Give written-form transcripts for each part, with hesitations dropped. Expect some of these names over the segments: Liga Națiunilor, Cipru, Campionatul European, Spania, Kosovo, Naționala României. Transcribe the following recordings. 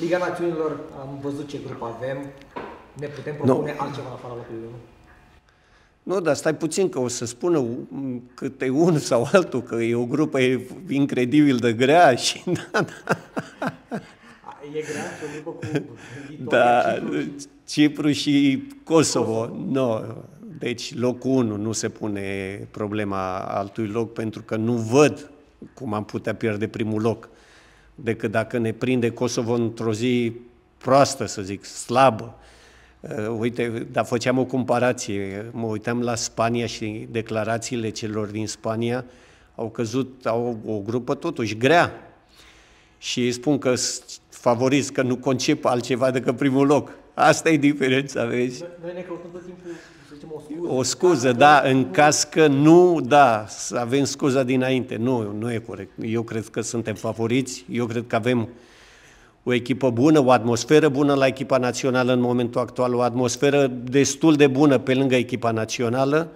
Liga Națiunilor, am văzut ce grup avem, ne putem propune altceva în afara locului 1? Nu, dar stai puțin că o să spună câte unul sau altul că e o grupă incredibil de grea și E grea și o grupă cu Cipru și Kosovo. No. Deci locul 1 nu se pune problema altui loc pentru că nu văd cum am putea pierde primul loc decât dacă ne prinde Kosovo într-o zi proastă, să zic, slabă. Uite, dar făceam o comparație, mă uitam la Spania și declarațiile celor din Spania, au o grupă totuși grea și ei spun că favoriz, că nu concep altceva decât primul loc. Asta e diferența, vezi? Noi ne căutăm tot timpul, să zicem, o scuză. O scuză, da, în caz că nu, da, să avem scuza dinainte. Nu, nu e corect. Eu cred că suntem favoriți, eu cred că avem o echipă bună, o atmosferă bună la echipa națională în momentul actual, o atmosferă destul de bună pe lângă echipa națională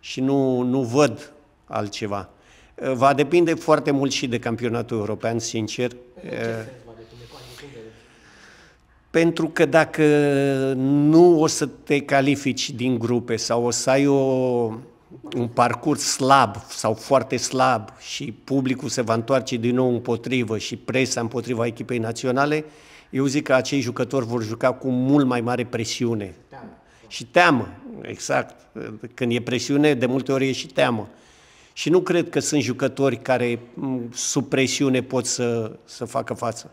și nu văd altceva. Va depinde foarte mult și de campionatul european, sincer. Pentru că dacă nu o să te califici din grupe sau o să ai un parcurs slab sau foarte slab și publicul se va întoarce din nou împotrivă și presa împotriva echipei naționale, eu zic că acei jucători vor juca cu mult mai mare presiune. Teamă. Și teamă, exact. Când e presiune, de multe ori e și teamă. Și nu cred că sunt jucători care sub presiune pot să facă față.